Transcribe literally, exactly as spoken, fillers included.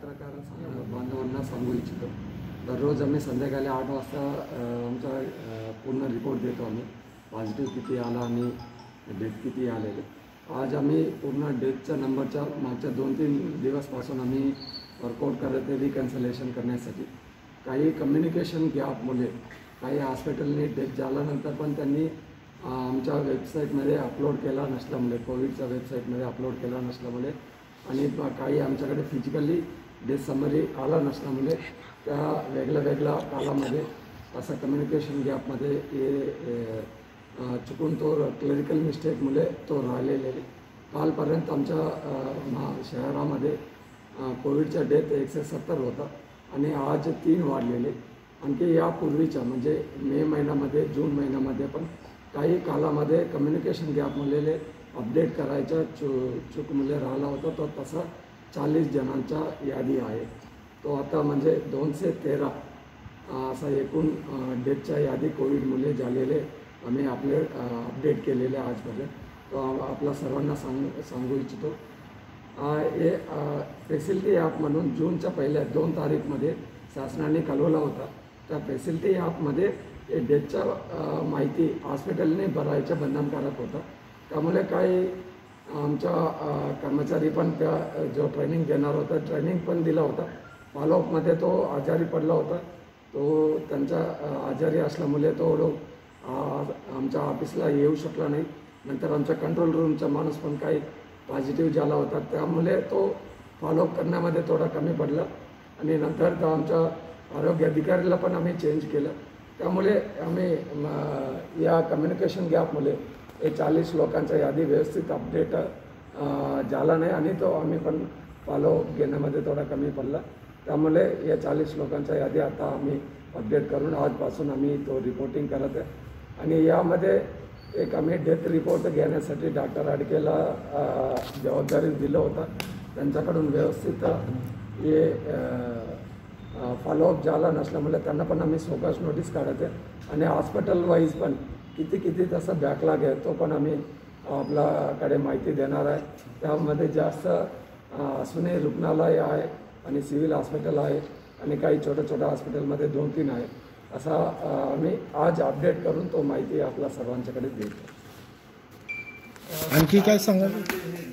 पत्रकार बांधवांना सांगू इच्छितो। दररोज आम्ही संध्याकाळी आठ वाजता आमचा पूर्ण रिपोर्ट देतो। आम्ही पॉझिटिव्ह किती आला आणि डेथ किती आलेले। आज आम्ही पूर्ण डेथचा नंबरचा मागच्या दोन तीन दिवसपासून आम्ही वर्कआउट करत आहे रिकन्सिलिएशन करण्यासाठी। काही कम्युनिकेशन गॅपमुळे काही हॉस्पिटलने डेथ झाल्यानंतर पण त्यांनी आमच्या वेबसाईटमध्ये अपलोड केला नसल्यामुळे, कोविडच्या वेबसाईटमध्ये अपलोड केला नसल्यामुळे आणि काही आमच्याकडे फिजिकली डेथ समरी आला नसल्यामुळे त्या वेगळ्या वेगळ्या कालामध्ये असं कम्युनिकेशन गॅपमध्ये हे चुकून तो क्लरिकल मिस्टेकमुळे तो राहिलेले। कालपर्यंत आमच्या शहरामध्ये कोविडचा डेथ एकशे सत्तर होता आणि आज तीन वाढलेले। आणखी यापूर्वीच्या म्हणजे मे महिन्यामध्ये जून महिन्यामध्ये पण काही कालामध्ये कम्युनिकेशन गॅपमुळे अपडेट करायचा चु चुकमुळे राहिला होता। तो तसा चाळीस जणांचा यादी आहे। तो आता म्हणजे दोनशे तेरा असा एकूण डेथच्या यादी कोविडमुळे झालेले आम्ही आपले अपडेट केलेले आजपर्यंत। तो आपला सर्वांना सांग सांगू इच्छितो। हे फॅसिलिटी ॲप म्हणून जूनच्या पहिल्या दोन तारीखमध्ये शासनाने कालवला होता। त्या फॅसिलिटी ॲपमध्ये डेटच्या माहिती हॉस्पिटलने भरायचं बंधनकारक होता। त्यामुळे काही आमच्या कर्मचारी पण त्या जो ट्रेनिंग देणार होता ट्रेनिंग पण दिला होता। फॉलोअपमध्ये तो आजारी पडला होता। तो त्यांच्या आजारी असल्यामुळे तो आमच्या ऑफिसला येऊ शकला नाही। नंतर आमच्या कंट्रोल रूमचा माणूस पण काही पॉझिटिव्ह झाला होता, त्यामुळे तो फॉलोअप करण्यामध्ये थोडा कमी पडला आणि नंतर तो आमच्या आरोग्य अधिकाऱ्याला पण आम्ही चेंज केलं। त्यामुळे आम्ही या कम्युनिकेशन गॅपमुळे हे चाळीस लोकांचा यादी व्यवस्थित अपडेट झाला नाही आणि तो आम्ही पण फॉलोअप घेण्यामध्ये थोडा कमी पडला। त्यामुळे या चाळीस लोकांचा यादी आता आम्ही अपडेट करून आजपासून आम्ही तो रिपोर्टिंग करत आहे। आणि यामध्ये एक आम्ही डेथ रिपोर्ट घेण्यासाठी डॉक्टर आडकेला जबाबदारी दिलं होतं। त्यांच्याकडून व्यवस्थित हे फॉलोअप झाला नसल्यामुळे त्यांना पण आम्ही सोकास नोटीस काढत आहे आणि हॉस्पिटल वाईज पण किती किती तसा बॅकलॉग आहे तो पण आम्ही आपल्याकडे माहिती देणार आहे। त्यामध्ये जास्त सुने रुग्णालय आहे आणि सिव्हिल हॉस्पिटल आहे आणि काही छोट्या छोट्या हॉस्पिटलमध्ये दोन तीन आहे। असा आम्ही आज अपडेट करून तो माहिती आपल्या सर्वांच्याकडे देतो। आणखी काय सांगायचं?